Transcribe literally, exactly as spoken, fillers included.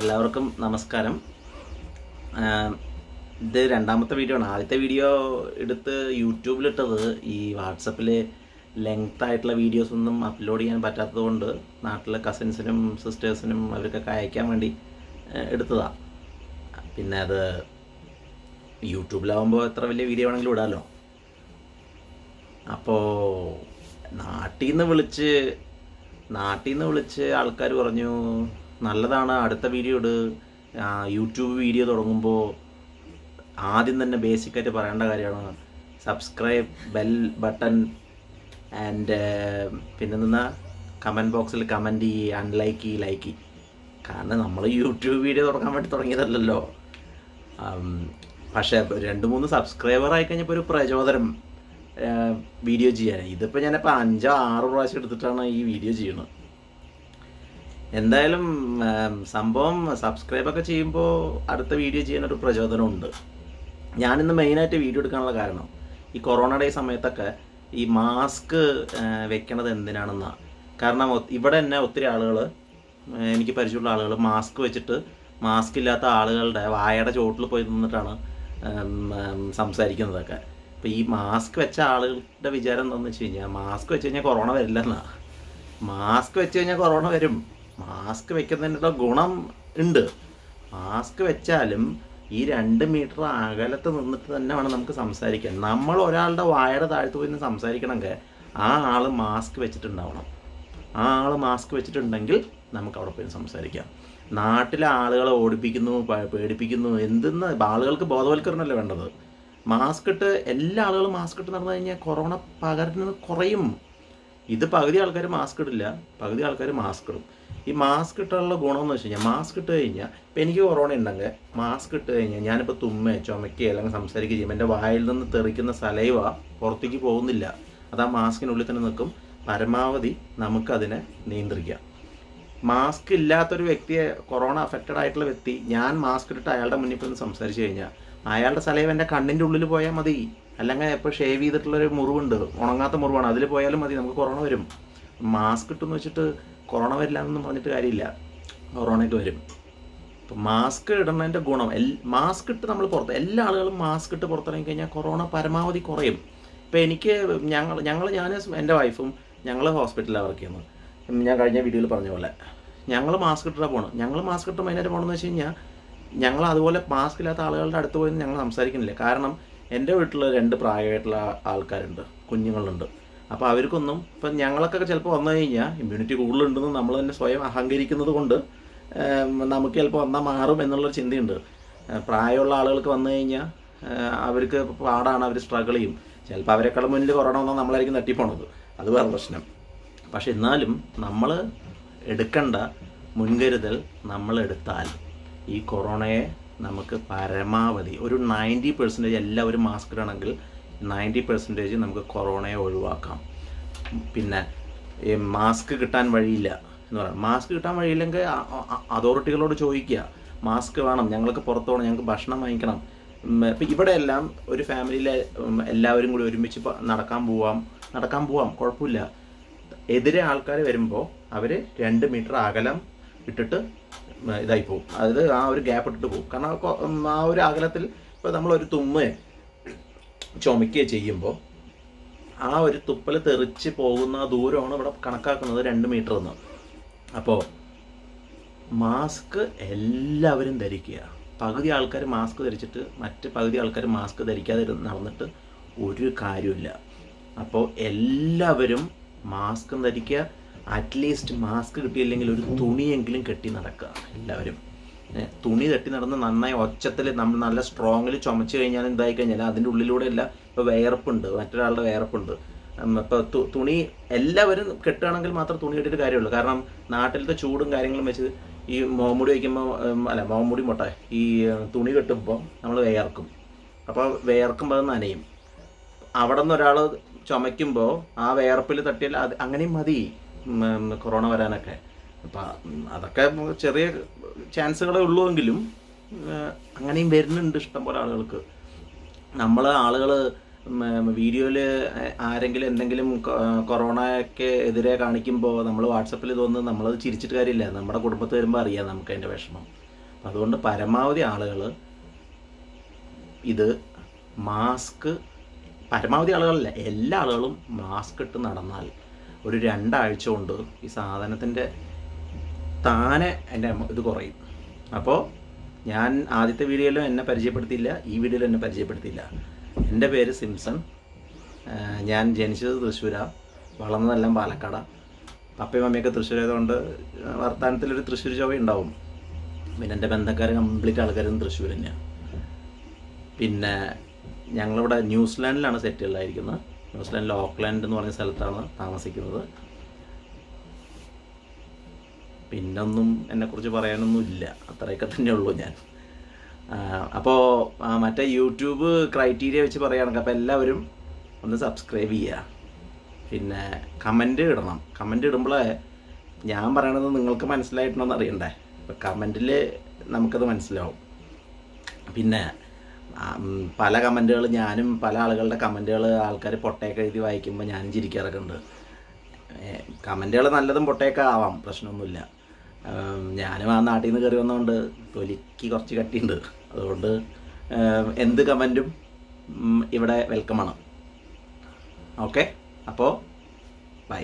എല്ലാവർക്കും നമസ്കാരം. ഇത് രണ്ടാമത്തെ വീഡിയോ ആണ്. ആദ്യത്തെ വീഡിയോ എടുത്ത് യൂട്യൂബിലിട്ടത് ഈ വാട്സപ്പിൽ ലെങ്ത് ആയിട്ടുള്ള വീഡിയോസൊന്നും അപ്ലോഡ് ചെയ്യാൻ പറ്റാത്തതുകൊണ്ട് നാട്ടിലെ കസിൻസിനും സിസ്റ്റേഴ്സിനും അവർക്കൊക്കെ അയക്കാൻ വേണ്ടി എടുത്തതാണ്. പിന്നെ അത് യൂട്യൂബിലാവുമ്പോൾ എത്ര വലിയ വീഡിയോ ആണെങ്കിലും ഇടാമല്ലോ. അപ്പോൾ നാട്ടിൽ നിന്ന് വിളിച്ച് നാട്ടിൽ നിന്ന് വിളിച്ച് ആൾക്കാർ പറഞ്ഞു, നല്ലതാണ് അടുത്ത വീഡിയോ ഇട്, യൂട്യൂബ് വീഡിയോ തുടങ്ങുമ്പോൾ ആദ്യം തന്നെ ബേസിക്കായിട്ട് പറയേണ്ട കാര്യമാണ് സബ്സ്ക്രൈബ് ബെൽ ബട്ടൺ ആൻഡ് പിന്നെ നിന്നാ കമൻറ്റ് ബോക്സിൽ കമൻറ്റ് ചെയ്യുക, അൺലൈക്ക് ചെയ്യുക, ലൈക്ക് ചെയ്യുക. കാരണം നമ്മൾ യൂട്യൂബ് വീഡിയോ തുടങ്ങാൻ വേണ്ടി തുടങ്ങിയതല്ലല്ലോ. പക്ഷേ രണ്ട് മൂന്ന് സബ്സ്ക്രൈബർ ആയി കഴിഞ്ഞപ്പോൾ ഒരു പ്രചോദനം വീഡിയോ ചെയ്യാൻ. ഇതിപ്പോൾ ഞാനിപ്പോൾ അഞ്ചോ ആറോ പ്രാവശ്യം എടുത്തിട്ടാണ് ഈ വീഡിയോ ചെയ്യുന്നത്. എന്തായാലും സംഭവം സബ്സ്ക്രൈബൊക്കെ ചെയ്യുമ്പോൾ അടുത്ത വീഡിയോ ചെയ്യാനൊരു പ്രചോദനമുണ്ട്. ഞാനിന്ന് മെയിനായിട്ട് വീഡിയോ എടുക്കാനുള്ള കാരണം ഈ കൊറോണയുടെ ഈ സമയത്തൊക്കെ ഈ മാസ്ക് വെക്കണത് എന്തിനാണെന്നാണ്. കാരണം ഇവിടെ തന്നെ ഒത്തിരി ആളുകൾ, എനിക്ക് പരിചയമുള്ള ആളുകൾ മാസ്ക് വെച്ചിട്ട് മാസ്ക് ഇല്ലാത്ത ആളുകളുടെ വായയുടെ ചോട്ടിൽ പോയി നിന്നിട്ടാണ് സംസാരിക്കുന്നതൊക്കെ. അപ്പോൾ ഈ മാസ്ക് വെച്ച ആളുകളുടെ വിചാരം എന്താണെന്ന് വെച്ച് കഴിഞ്ഞാൽ മാസ്ക് വെച്ച് കഴിഞ്ഞാൽ കൊറോണ വരില്ലെന്നാണ്. മാസ്ക് വെച്ച് കഴിഞ്ഞാൽ കൊറോണ വരും. മാസ്ക് വെക്കുന്നതിനുള്ള ഗുണം ഉണ്ട്. മാസ്ക് വെച്ചാലും ഈ രണ്ട് മീറ്റർ അകലത്ത് നിന്നിട്ട് തന്നെ വേണം നമുക്ക് സംസാരിക്കാൻ. നമ്മൾ ഒരാളുടെ വായയുടെ താഴ്ത്ത് പോയി നിന്ന് സംസാരിക്കണമെങ്കിൽ ആ ആൾ മാസ്ക് വെച്ചിട്ടുണ്ടാവണം. ആ ആൾ മാസ്ക് വെച്ചിട്ടുണ്ടെങ്കിൽ നമുക്ക് അവിടെ പോയി സംസാരിക്കാം. നാട്ടിലെ ആളുകളെ ഓടിപ്പിക്കുന്നു, പേടിപ്പിക്കുന്നു, എന്തെന്ന് ആളുകൾക്ക് ബോധവൽക്കരണമല്ലേ വേണ്ടത്. മാസ്ക് ഇട്ട് എല്ലാ ആളുകളും മാസ്ക് ഇട്ട് നടന്നു കഴിഞ്ഞാൽ കൊറോണ പകരുന്നത് കുറയും. ഇത് പകുതി ആൾക്കാർ മാസ്ക് ഇടില്ല, പകുതി ആൾക്കാർ മാസ്ക് ഇടും. ഈ മാസ്ക് ഇട്ടാനുള്ള ഗുണമെന്ന് വെച്ച് കഴിഞ്ഞാൽ മാസ്ക് ഇട്ട് കഴിഞ്ഞാൽ ഇപ്പം എനിക്ക് കൊറോണ ഉണ്ടെങ്കിൽ മാസ്ക് ഇട്ട് കഴിഞ്ഞാൽ ഞാനിപ്പോൾ തുമ്മേ ചുമയ്ക്കുക അല്ലെങ്കിൽ സംസാരിക്കുക ചെയ്യും. എൻ്റെ വായിൽ നിന്ന് തെറിക്കുന്ന സലൈവ പുറത്തേക്ക് പോകുന്നില്ല. അത് ആ മാസ്കിനുള്ളിൽ തന്നെ നിൽക്കും. പരമാവധി നമുക്കതിനെ നിയന്ത്രിക്കാം. മാസ്ക് ഇല്ലാത്തൊരു വ്യക്തിയെ, കൊറോണ അഫക്റ്റഡ് ആയിട്ടുള്ള വ്യക്തി, ഞാൻ മാസ്ക് ഇട്ടിട്ട് അയാളുടെ മുന്നിൽ പോയി സംസാരിച്ച് കഴിഞ്ഞാൽ അയാളുടെ സലൈവ എൻ്റെ കണ്ണിൻ്റെ ഉള്ളിൽ പോയാൽ മതി. അല്ലെങ്കിൽ ഇപ്പോൾ ഷേവ് ചെയ്തിട്ടുള്ളൊരു മുറിവുണ്ട്, ഉണങ്ങാത്ത മുറിവാണ്, അതിൽ പോയാലും മതി, നമുക്ക് കൊറോണ വരും. മാസ്ക് ഇട്ടെന്ന് വെച്ചിട്ട് കൊറോണ വരില്ല എന്നൊന്നും പറഞ്ഞിട്ട് കാര്യമില്ല, കൊറോണയ്ക്ക് വരും. അപ്പം മാസ്ക് ഇടുന്നതിൻ്റെ ഗുണം, എൽ മാസ്ക് ഇട്ട് നമ്മൾ പുറത്ത് എല്ലാ ആളുകളും മാസ്ക് ഇട്ട് പുറത്തിറങ്ങി കഴിഞ്ഞാൽ കൊറോണ പരമാവധി കുറയും. ഇപ്പം എനിക്ക് ഞങ്ങൾ ഞങ്ങൾ ഞാൻ എൻ്റെ വൈഫും ഞങ്ങൾ ഹോസ്പിറ്റലിലാണ് വർക്ക് ചെയ്യുന്നത്. ഞാൻ കഴിഞ്ഞ വീഡിയോയിൽ പറഞ്ഞ പോലെ ഞങ്ങൾ മാസ്ക് ഇട്ടാണ് പോകണം. ഞങ്ങൾ മാസ്ക് ഇട്ട് മെയിനായിട്ട് പോകണമെന്ന് വെച്ച് കഴിഞ്ഞാൽ ഞങ്ങൾ അതുപോലെ മാസ്ക് ഇല്ലാത്ത ആളുകളുടെ അടുത്ത് പോയി ഞങ്ങൾ സംസാരിക്കുന്നില്ല. കാരണം എൻ്റെ വീട്ടിൽ രണ്ട് പ്രായമായിട്ടുള്ള ആൾക്കാരുണ്ട്, കുഞ്ഞുങ്ങളുണ്ട്. അപ്പോൾ അവർക്കൊന്നും, ഇപ്പം ഞങ്ങളൊക്കെ ചിലപ്പോൾ വന്നു കഴിഞ്ഞാൽ ഇമ്മ്യൂണിറ്റി കൂടുതലുണ്ടെന്ന് നമ്മൾ തന്നെ സ്വയം അഹങ്കരിക്കുന്നത് കൊണ്ട് നമുക്ക് ചിലപ്പോൾ വന്നാൽ മാറും എന്നുള്ളൊരു ചിന്തയുണ്ട്. പ്രായമുള്ള ആളുകൾക്ക് വന്നു കഴിഞ്ഞാൽ അവർക്ക് പാടാണ്, അവർ സ്ട്രഗിൾ ചെയ്യും. ചിലപ്പോൾ അവരെക്കാളും മുന്നിൽ കൊറോണ വന്നാൽ നമ്മളായിരിക്കും തട്ടിപ്പോണത്, അത് വേറെ പ്രശ്നം. പക്ഷെ എന്നാലും നമ്മൾ എടുക്കേണ്ട മുൻകരുതൽ നമ്മൾ എടുത്താൽ ഈ കൊറോണയെ നമുക്ക് പരമാവധി ഒരു നയൻറ്റി പെർസെൻറ്റേജ് എല്ലാവരും മാസ്ക് ഇടണമെങ്കിൽ നയൻറ്റി പെർസെൻറ്റേജ് നമുക്ക് കൊറോണയെ ഒഴിവാക്കാം. പിന്നെ മാസ്ക് കിട്ടാൻ വഴിയില്ല എന്ന് പറയാം. മാസ്ക് കിട്ടാൻ വഴിയില്ലെങ്കിൽ അതോറിറ്റികളോട് ചോദിക്കുക, മാസ്ക് വേണം, ഞങ്ങൾക്ക് പുറത്ത് പോകണം, ഞങ്ങൾക്ക് ഭക്ഷണം വാങ്ങിക്കണം. ഇപ്പം ഇവിടെ എല്ലാം ഒരു ഫാമിലിയിലെ എല്ലാവരും കൂടി ഒരുമിച്ച് നടക്കാൻ പോവാം നടക്കാൻ പോവാം കുഴപ്പമില്ല. എതിരെ ആൾക്കാർ വരുമ്പോൾ അവർ രണ്ട് മീറ്റർ അകലം ഇട്ടിട്ട് ഇതായി പോകും. അതായത് ആ ഒരു ഗ്യാപ്പ് ഇട്ടിട്ട് പോകും. കാരണം ആ ഒരു അകലത്തിൽ ഇപ്പോൾ നമ്മളൊരു തുമ്മേ ചുമയ്ക്കുകയോ ചെയ്യുമ്പോൾ ആ ഒരു തുപ്പൽ തെറിച്ച് പോകുന്ന ദൂരമാണ് ഇവിടെ കണക്കാക്കുന്നത്, രണ്ട് മീറ്റർ എന്ന്. അപ്പോൾ മാസ്ക് എല്ലാവരും ധരിക്കുക. പകുതി ആൾക്കാർ മാസ്ക് ധരിച്ചിട്ട് മറ്റ് പകുതി ആൾക്കാർ മാസ്ക് ധരിക്കാതെ നടന്നിട്ട് ഒരു കാര്യമില്ല. അപ്പോൾ എല്ലാവരും മാസ്ക് ധരിക്കുക. അറ്റ്ലീസ്റ്റ് മാസ്ക് കിട്ടിയില്ലെങ്കിൽ ഒരു തുണിയെങ്കിലും കെട്ടി നടക്കുക. എല്ലാവരും തുണി തട്ടി നടന്ന് നന്നായി ഒച്ചത്തിൽ നമ്മൾ നല്ല സ്ട്രോങ്ങിൽ ചുമച്ച് കഴിഞ്ഞാൽ എന്തായി കഴിഞ്ഞാൽ അതിൻ്റെ ഉള്ളിലൂടെ എല്ലാം ഇപ്പോൾ വേർപ്പുണ്ട്, മറ്റൊരാളുടെ വേർപ്പുണ്ട്. ഇപ്പോൾ തുണി എല്ലാവരും കെട്ടുകയാണെങ്കിൽ മാത്രം തുണി കെട്ടിയിട്ട് കാര്യമുള്ളൂ. കാരണം നാട്ടിലത്തെ ചൂടും കാര്യങ്ങളും വെച്ച് ഈ മോമുടി വയ്ക്കുമ്പോൾ അല്ല മോമുടി മുട്ട ഈ തുണി കെട്ടുമ്പോൾ നമ്മൾ വേർക്കും. അപ്പോൾ വേർക്കുമ്പോൾ അത് നനയും. അവിടെ നിന്ന് ഒരാൾ ചുമയ്ക്കുമ്പോൾ ആ വേർപ്പിൽ തട്ടിയാൽ അത് അങ്ങനെയും മതി കൊറോണ വരാനൊക്കെ. അപ്പം അതൊക്കെ ചെറിയ ചാൻസുകളേ ഉള്ളൂ എങ്കിലും അങ്ങനെയും വരുന്നുണ്ട് ഇഷ്ടംപോലെ ആളുകൾക്ക്. നമ്മൾ ആളുകൾ വീഡിയോയിൽ ആരെങ്കിലും എന്തെങ്കിലും കൊറോണയ്ക്ക് എതിരെ കാണിക്കുമ്പോൾ നമ്മൾ വാട്സപ്പിൽ തോന്നുന്നത് നമ്മളത് ചിരിച്ചിട്ട് കാര്യമില്ല. നമ്മുടെ കുടുംബത്തിൽ വരുമ്പോൾ അറിയാം നമുക്ക് അതിൻ്റെ വിഷമം. അതുകൊണ്ട് പരമാവധി ആളുകൾ ഇത് മാസ്ക്, പരമാവധി ആളുകളല്ല എല്ലാ ആളുകളും മാസ്ക് ഇട്ട് നടന്നാൽ ഒരു രണ്ടാഴ്ച കൊണ്ട് ഈ സാധനത്തിൻ്റെ താനെ എൻ്റെ ഇത് കുറയും. അപ്പോൾ ഞാൻ ആദ്യത്തെ വീഡിയോയിൽ എന്നെ പരിചയപ്പെടുത്തിയില്ല, ഈ വീഡിയോയിൽ എന്നെ പരിചയപ്പെടുത്തിയില്ല. എൻ്റെ പേര് സിംസൺ. ഞാൻ ജനിച്ചത് തൃശ്ശൂരാണ്, വളർന്നതെല്ലാം പാലക്കാടാണ്. പപ്പയും മമ്മിയൊക്കെ തൃശ്ശൂരായതുകൊണ്ട് വർത്തമാനത്തിലൊരു തൃശ്ശൂർ ചോവ ഉണ്ടാവും. പിന്നെ എൻ്റെ ബന്ധക്കാർ കംപ്ലീറ്റ് ആൾക്കാരും തൃശ്ശൂർ തന്നെയാണ്. പിന്നെ ഞങ്ങളിവിടെ ന്യൂസിലാൻഡിലാണ് സെറ്റിലായിരിക്കുന്നത്. ന്യൂസിലാൻഡിലെ ഓക്ക്ലാൻഡ് എന്ന് പറഞ്ഞ സ്ഥലത്താണ് താമസിക്കുന്നത്. പിന്നൊന്നും എന്നെക്കുറിച്ച് പറയാനൊന്നും ഇല്ല, അത്രയൊക്കെ തന്നെയുള്ളൂ ഞാൻ. അപ്പോൾ മറ്റേ യൂട്യൂബ് ക്രൈറ്റീരിയ വെച്ച് പറയുകയാണെങ്കിൽ അപ്പോൾ എല്ലാവരും ഒന്ന് സബ്സ്ക്രൈബ് ചെയ്യുക, പിന്നെ കമൻറ്റ് ഇടണം. കമൻറ്റ് ഇടുമ്പോഴേ ഞാൻ പറയണത് നിങ്ങൾക്ക് മനസ്സിലായിട്ടുണ്ടോയെന്ന് അറിയണ്ടേ, അപ്പോൾ കമൻറ്റിൽ നമുക്കത് മനസ്സിലാവും. പിന്നെ പല കമൻറ്റുകൾ, ഞാനും പല ആളുകളുടെ കമൻറ്റുകൾ ആൾക്കാർ പൊട്ടയൊക്കെ എഴുതി വായിക്കുമ്പോൾ ഞാനും ചിരിക്കാറൊക്കെ ഉണ്ട്. കമൻറ്റുകൾ നല്ലതും പൊട്ടയൊക്കെ ആവാം, പ്രശ്നമൊന്നുമില്ല. ഞാനും ആ നാട്ടിൽ നിന്ന് കയറി വന്നതുകൊണ്ട് തൊലിക്ക് കുറച്ച് കട്ടിയുണ്ട്. അതുകൊണ്ട് എന്ത് കമൻറ്റും ഇവിടെ വെൽക്കമാണ്. ഓക്കെ, അപ്പോൾ ബൈ.